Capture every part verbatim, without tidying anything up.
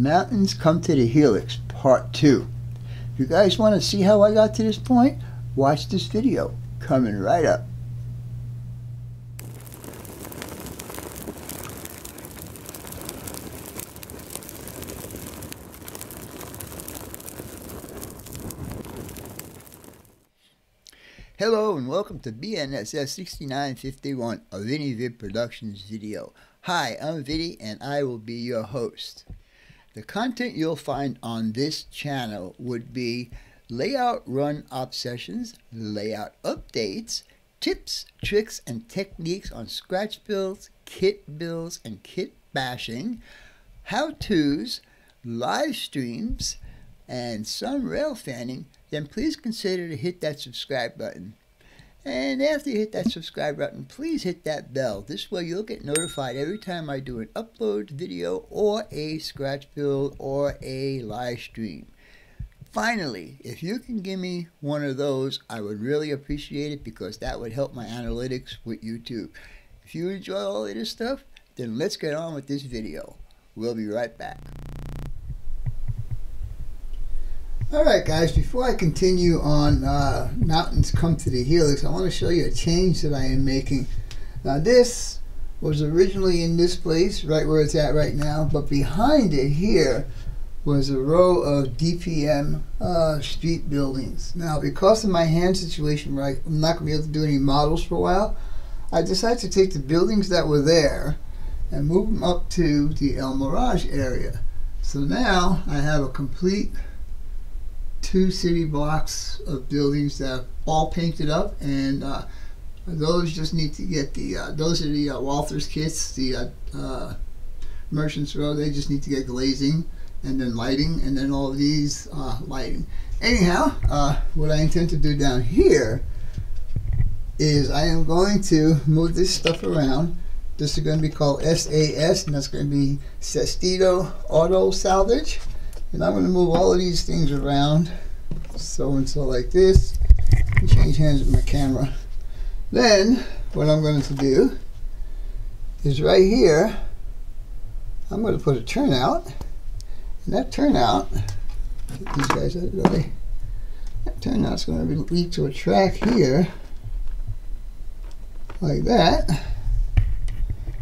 Mountains Come to the Helix Part two. If you guys want to see how I got to this point, watch this video coming right up. Hello and welcome to B N S F sixty-nine fifty-one, a Vinny Vid Productions video. Hi, I'm Vinny and I will be your host. The content you'll find on this channel would be layout run obsessions, layout updates, tips, tricks, and techniques on scratch builds, kit builds, and kit bashing, how-tos, live streams, and some rail fanning. Then please consider to hit that subscribe button. And after you hit that subscribe button, please hit that bell. This way you'll get notified every time I do an upload video or a scratch build or a live stream. Finally, if you can give me one of those, I would really appreciate it because that would help my analytics with YouTube. If you enjoy all of this stuff, then let's get on with this video. We'll be right back. Alright guys, before I continue on uh, Mountains Come to the Helix, I want to show you a change that I am making. Now this was originally in this place, right where it's at right now, but behind it here was a row of D P M uh, street buildings. Now because of my hand situation where I, I'm not going to be able to do any models for a while, I decided to take the buildings that were there and move them up to the El Mirage area. So now I have a complete two city blocks of buildings that are all painted up, and uh, those just need to get the uh, those are the uh, Walther's kits, the uh, uh, Merchants Row. They just need to get glazing and then lighting, and then all of these uh, lighting. Anyhow, uh, what I intend to do down here is I am going to move this stuff around. This is going to be called S A S, and that's going to be Sestido Auto Salvage. And I'm going to move all of these things around, so and so like this, and change hands with my camera. Then what I'm going to do is right here, I'm going to put a turnout, and that turnout, get these guys out of the way, that turnout's going to lead to a track here, like that.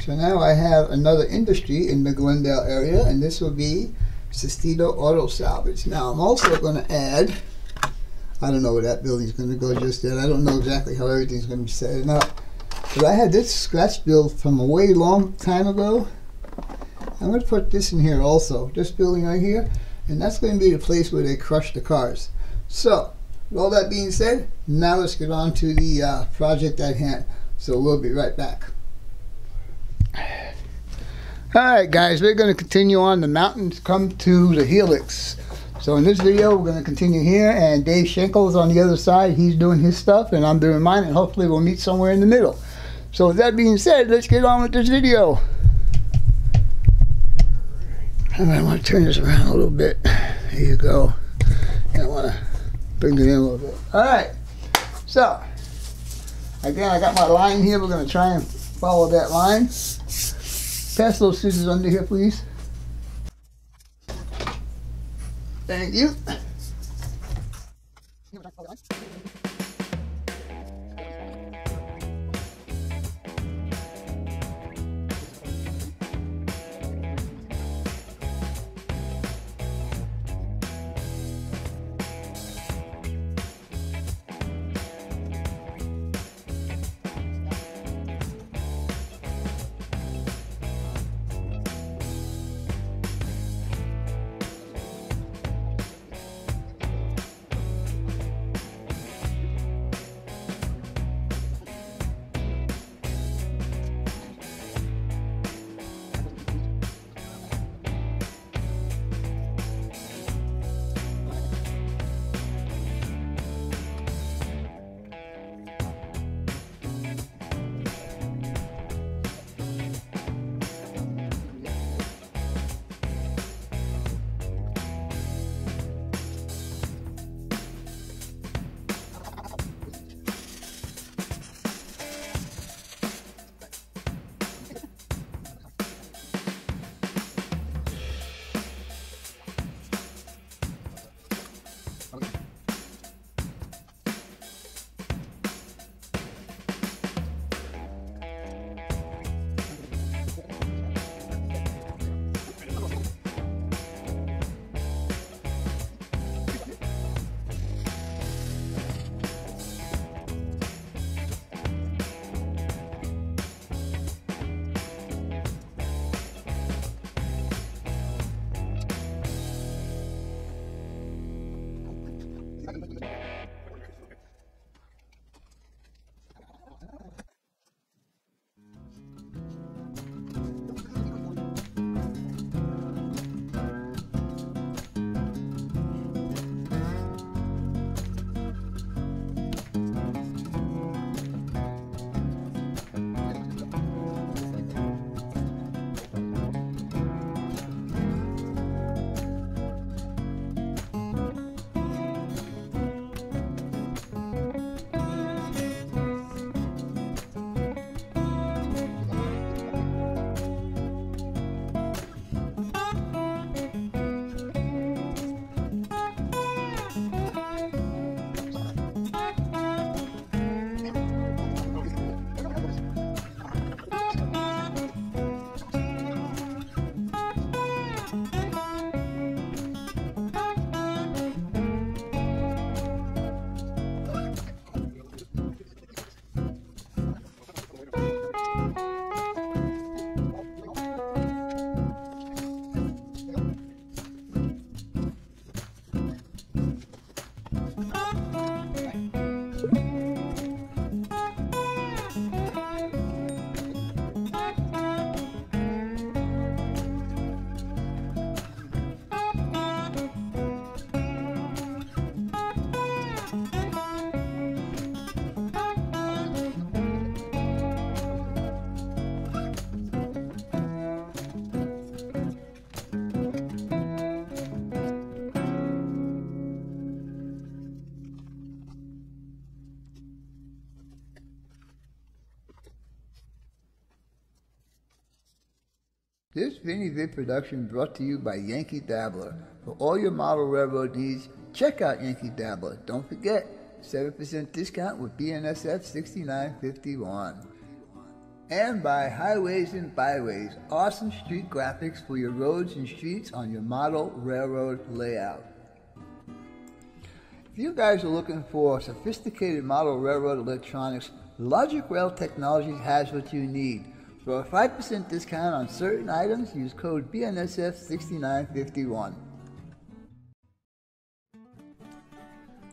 So now I have another industry in the Glendale area, and this will be Sestido Auto Salvage. Now I'm also going to add, I don't know where that building's going to go just yet. I don't know exactly how everything's going to be set up. But I had this scratch build from a way long time ago. I'm going to put this in here also, this building right here. And that's going to be the place where they crush the cars. So, with all that being said, now let's get on to the uh, project at hand. So we'll be right back. Alright guys, we're going to continue on the Mountains Come to the Helix. So in this video we're going to continue here, and Dave Schenkel is on the other side. He's doing his stuff and I'm doing mine, and hopefully we'll meet somewhere in the middle. So with that being said, let's get on with this video. And I want to turn this around a little bit. There you go. And I want to bring it in a little bit. Alright, so again I got my line here. We're going to try and follow that line. Pass those scissors under here, please. Thank you. This Vinny Vid production brought to you by Yankee Dabbler. For all your model railroad needs, check out Yankee Dabbler. Don't forget, seven percent discount with B N S F sixty-nine fifty-one. And by Highways and Byways, awesome street graphics for your roads and streets on your model railroad layout. If you guys are looking for sophisticated model railroad electronics, Logic Rail Technologies has what you need. For a five percent discount on certain items, use code B N S F sixty-nine fifty-one.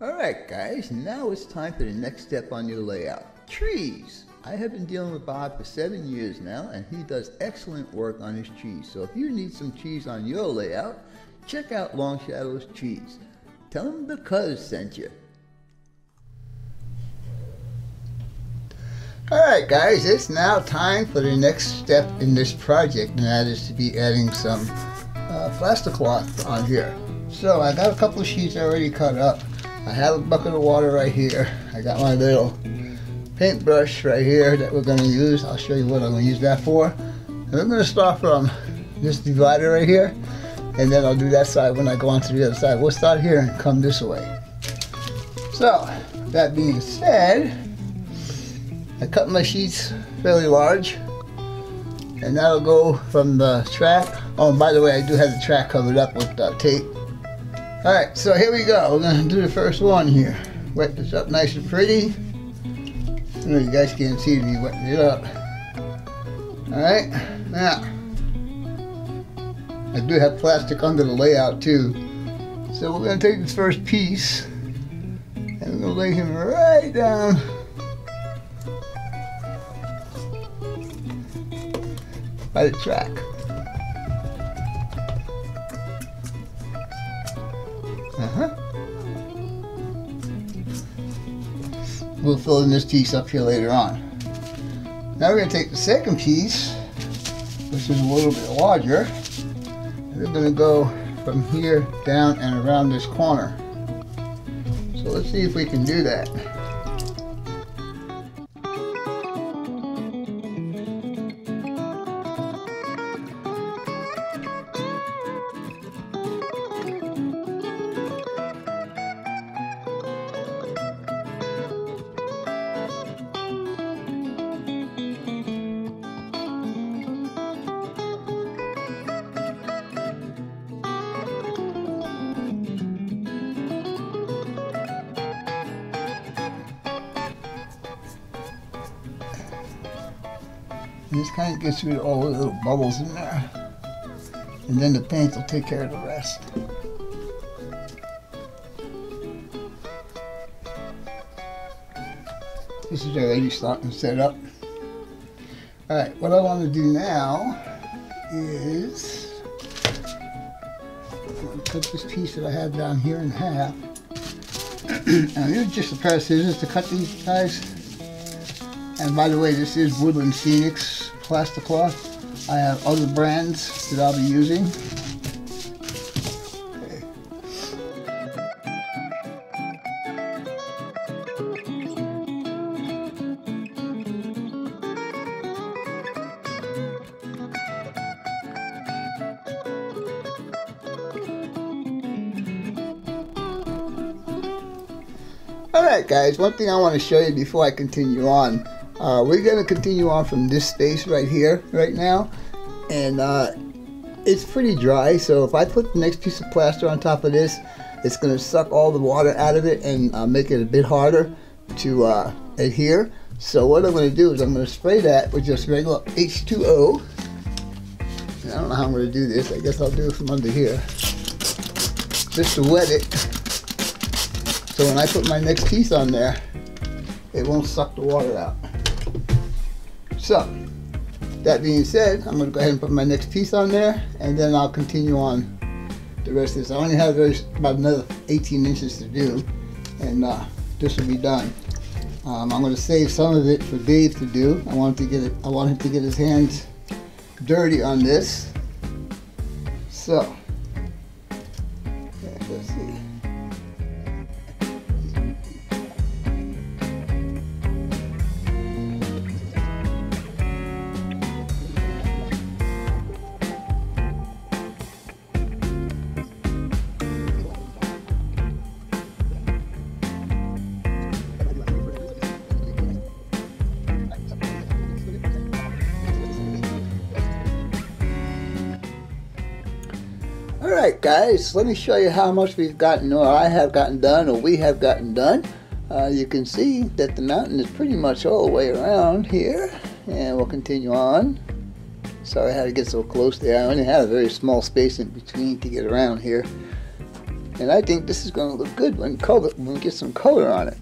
Alright guys, now it's time for the next step on your layout. Trees! I have been dealing with Bob for seven years now, and he does excellent work on his trees. So if you need some trees on your layout, check out Long Shadow's trees. Tell him the cuz sent you. Alright guys, it's now time for the next step in this project, and that is to be adding some uh, plaster cloth on here. So I got a couple of sheets already cut up. I have a bucket of water right here. I got my little paintbrush right here that we're going to use. I'll show you what I'm going to use that for. And we're going to start from this divider right here, and then I'll do that side when I go on to the other side. We'll start here and come this way. So, that being said, I cut my sheets fairly large, and that'll go from the track. Oh, and by the way, I do have the track covered up with uh, tape. Alright, so here we go. We're going to do the first one here. Wet this up nice and pretty. You guys can't see me wetting it up. Alright, now, I do have plastic under the layout too. So we're going to take this first piece, and we're going to lay him right down by the track. Uh-huh. We'll fill in this piece up here later on. Now we're going to take the second piece, which is a little bit larger, and we're going to go from here down and around this corner. So let's see if we can do that. This kind of gets rid of all the little bubbles in there, and then the paint will take care of the rest. This is our lady starting to set up. Alright, what I want to do now is I'm going to cut this piece that I have down here in half. Now, this is just a pair of scissors to cut these guys. And by the way, this is Woodland Scenics plastic cloth. I have other brands that I'll be using. Alright guys, one thing I want to show you before I continue on. Uh, we're going to continue on from this space right here, right now. And uh, it's pretty dry, so if I put the next piece of plaster on top of this, it's going to suck all the water out of it and uh, make it a bit harder to uh, adhere. So what I'm going to do is I'm going to spray that with just regular H two O. And I don't know how I'm going to do this. I guess I'll do it from under here. Just to wet it. So when I put my next piece on there, it won't suck the water out. So, that being said, I'm going to go ahead and put my next piece on there, and then I'll continue on the rest of this. I only have about another eighteen inches to do, and uh, this will be done. Um, I'm going to save some of it for Dave to do. I want him to get it, I want him to get his hands dirty on this. So, let's see. Alright guys, let me show you how much we've gotten, or I have gotten done, or we have gotten done. Uh, you can see that the mountain is pretty much all the way around here, and we'll continue on. Sorry I had to get so close there. I only had a very small space in between to get around here. And I think this is going to look good when, color, when we get some color on it.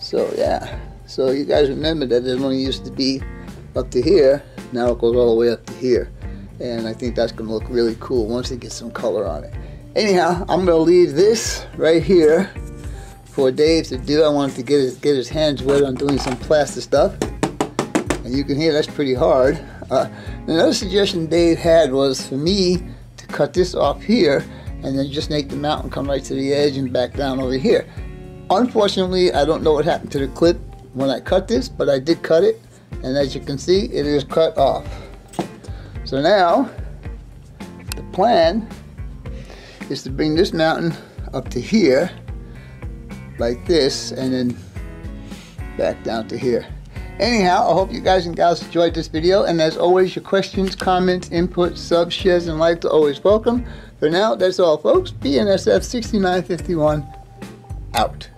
So yeah, so you guys remember that it only used to be up to here, now it goes all the way up to here. And I think that's going to look really cool once it gets some color on it. Anyhow, I'm going to leave this right here for Dave to do. I wanted to get his, get his hands wet on doing some plaster stuff. And you can hear that's pretty hard. Uh, another suggestion Dave had was for me to cut this off here and then just make the mountain come right to the edge and back down over here. Unfortunately, I don't know what happened to the clip when I cut this, but I did cut it. And as you can see, it is cut off. So now, the plan is to bring this mountain up to here, like this, and then back down to here. Anyhow, I hope you guys and gals enjoyed this video, and as always, your questions, comments, input, subs, shares, and likes are always welcome. For now, that's all folks. B N S F sixty-nine fifty-one, out.